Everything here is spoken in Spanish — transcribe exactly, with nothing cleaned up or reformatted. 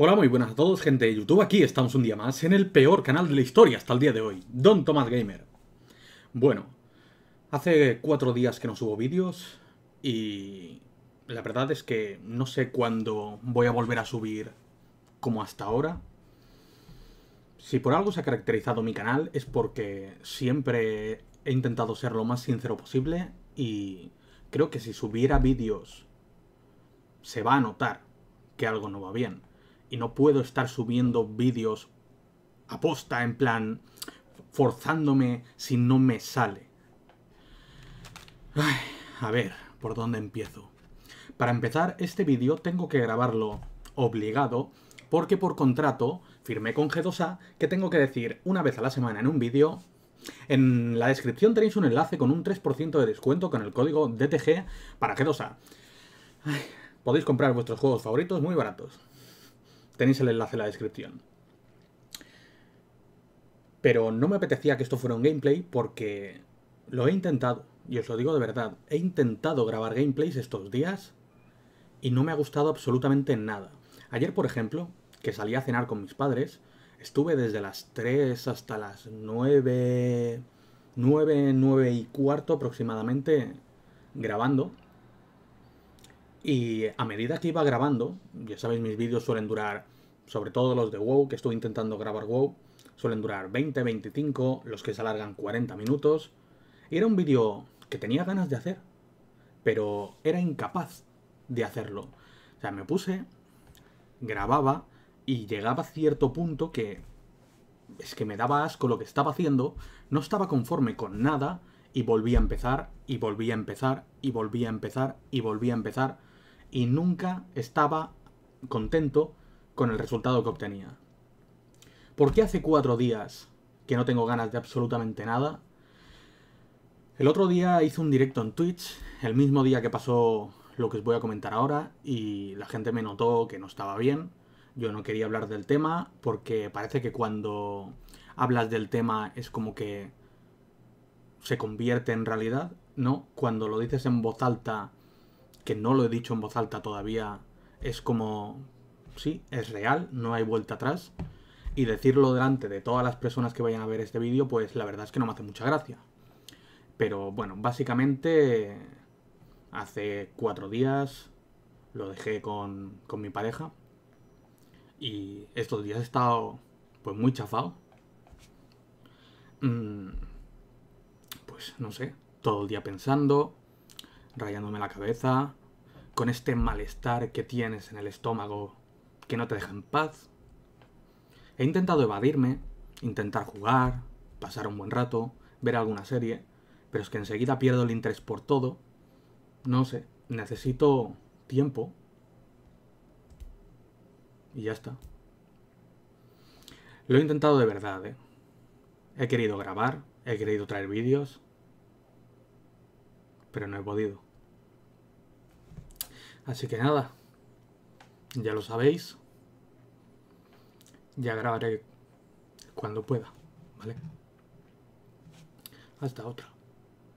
Hola, muy buenas a todos, gente de YouTube. Aquí estamos un día más en el peor canal de la historia hasta el día de hoy, Don Tomás Gamer. Bueno, hace cuatro días que no subo vídeos y la verdad es que no sé cuándo voy a volver a subir como hasta ahora. Si por algo se ha caracterizado mi canal es porque siempre he intentado ser lo más sincero posible y creo que si subiera vídeos se va a notar que algo no va bien. Y no puedo estar subiendo vídeos a posta, en plan, forzándome si no me sale. Ay, a ver, ¿por dónde empiezo? Para empezar, este vídeo tengo que grabarlo obligado, porque por contrato firmé con G dos A que tengo que decir una vez a la semana en un vídeo: en la descripción tenéis un enlace con un tres por ciento de descuento con el código D T G para G dos A. Ay, podéis comprar vuestros juegos favoritos muy baratos. Tenéis el enlace en la descripción. Pero no me apetecía que esto fuera un gameplay porque lo he intentado. Y os lo digo de verdad. He intentado grabar gameplays estos días y no me ha gustado absolutamente nada. Ayer, por ejemplo, que salí a cenar con mis padres, estuve desde las tres hasta las nueve... nueve, nueve y cuarto aproximadamente grabando. Y a medida que iba grabando, ya sabéis, mis vídeos suelen durar, sobre todo los de WoW, que estoy intentando grabar WoW, suelen durar veinte, veinticinco, los que se alargan cuarenta minutos. Y era un vídeo que tenía ganas de hacer, pero era incapaz de hacerlo. O sea, me puse, grababa y llegaba a cierto punto que es que me daba asco lo que estaba haciendo, no estaba conforme con nada y volvía a empezar, y volvía a empezar, y volvía a empezar, y volvía a empezar. Y nunca estaba contento con el resultado que obtenía. ¿Por qué hace cuatro días que no tengo ganas de absolutamente nada? El otro día hice un directo en Twitch, el mismo día que pasó lo que os voy a comentar ahora, y la gente me notó que no estaba bien. Yo no quería hablar del tema, porque parece que cuando hablas del tema es como que se convierte en realidad, ¿no? Cuando lo dices en voz alta, que no lo he dicho en voz alta todavía, es como, sí, es real, no hay vuelta atrás. Y decirlo delante de todas las personas que vayan a ver este vídeo, pues la verdad es que no me hace mucha gracia. Pero bueno, básicamente hace cuatro días lo dejé con, con mi pareja y estos días he estado pues muy chafado. Mm, pues no sé, todo el día pensando, rayándome la cabeza, con este malestar que tienes en el estómago que no te deja en paz. He intentado evadirme, intentar jugar, pasar un buen rato, ver alguna serie, pero es que enseguida pierdo el interés por todo. No sé, necesito tiempo. Y ya está. Lo he intentado de verdad, ¿eh? He querido grabar, he querido traer vídeos, pero no he podido. Así que nada, ya lo sabéis. Ya grabaré cuando pueda, ¿vale? Hasta otra.